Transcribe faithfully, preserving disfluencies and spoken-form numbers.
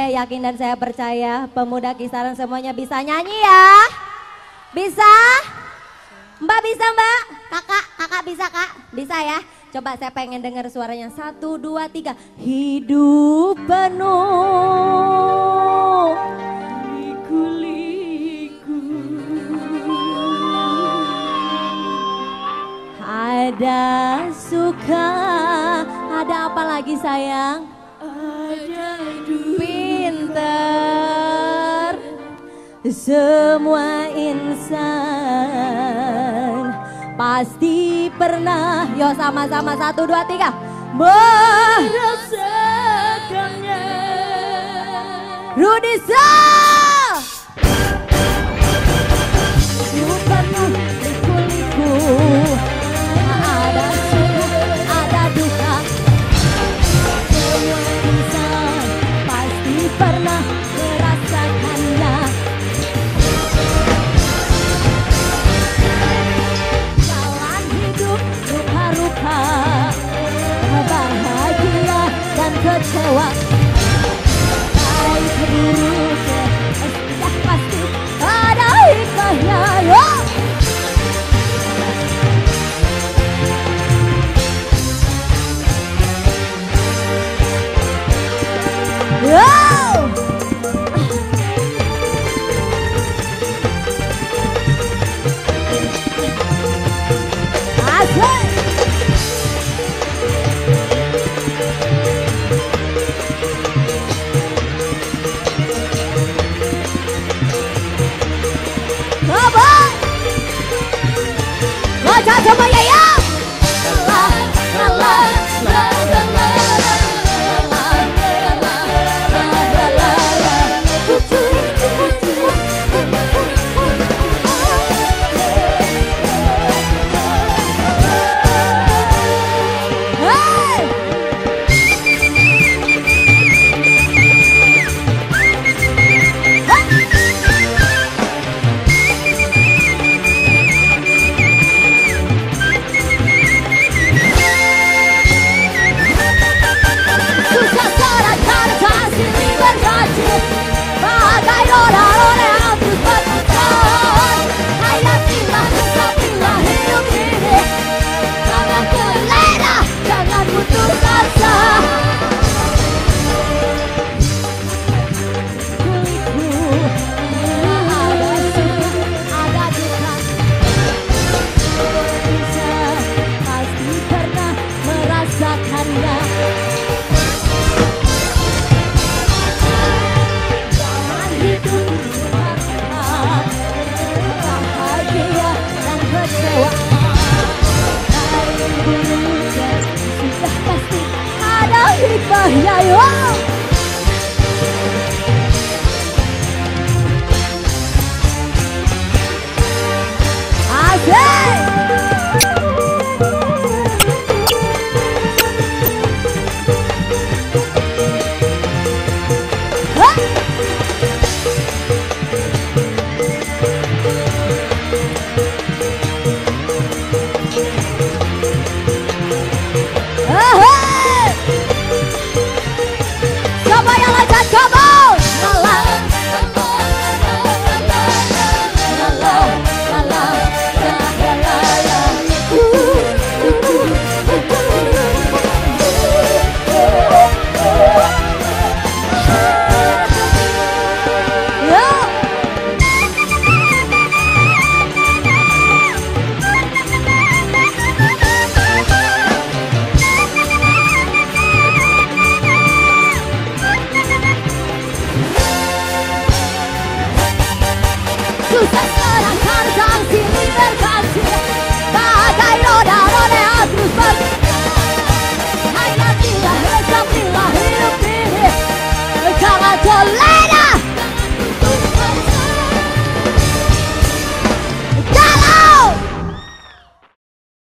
saya yakin dan saya percaya pemuda Kisaran semuanya bisa nyanyi ya. Bisa? Mbak bisa mbak? Kakak, kakak bisa kak? Bisa ya? Coba saya pengen dengar suaranya. Satu, dua, tiga. Hidup penuh liku-liku, ada suka, ada apa lagi sayang? Ada pintar, semua insan pasti pernah. Yo sama-sama, satu, dua, tiga. Merasakannya. Rudy Sal. Hidup penuh liku-liku, ada suka, ada duka, semua insan pasti pernah merasakannya. Bahagia dan kecewa, baik buruknya sudah pasti ada hikmahnya. Oh! Coba yang